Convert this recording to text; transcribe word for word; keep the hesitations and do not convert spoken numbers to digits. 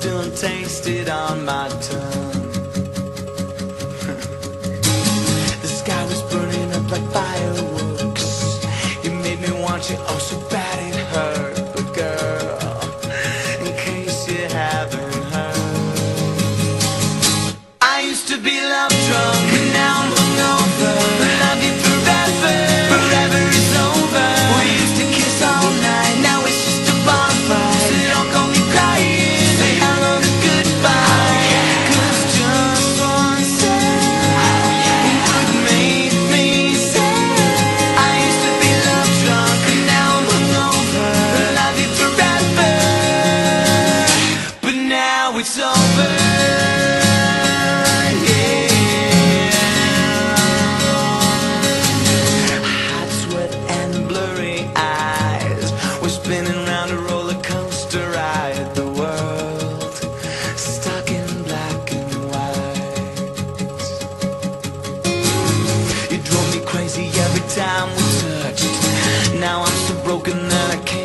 still tasted on my tongue. The sky was burning up like fireworks. You made me want you oh so bad it hurt. But girl, in case you haven't heard, I used to be love drunk, and now I'm hungover. Love you forever, forever is over. We used to kiss all night, now it's just a bonfire. So don't call me crying, say hello to goodbye. Oh, yeah. Cause just one step, oh, yeah, would make me sad. I used to be love drunk, and now I'm hungover. Love you forever, but now it's over. Every time we touched, now I'm so broken that I can't.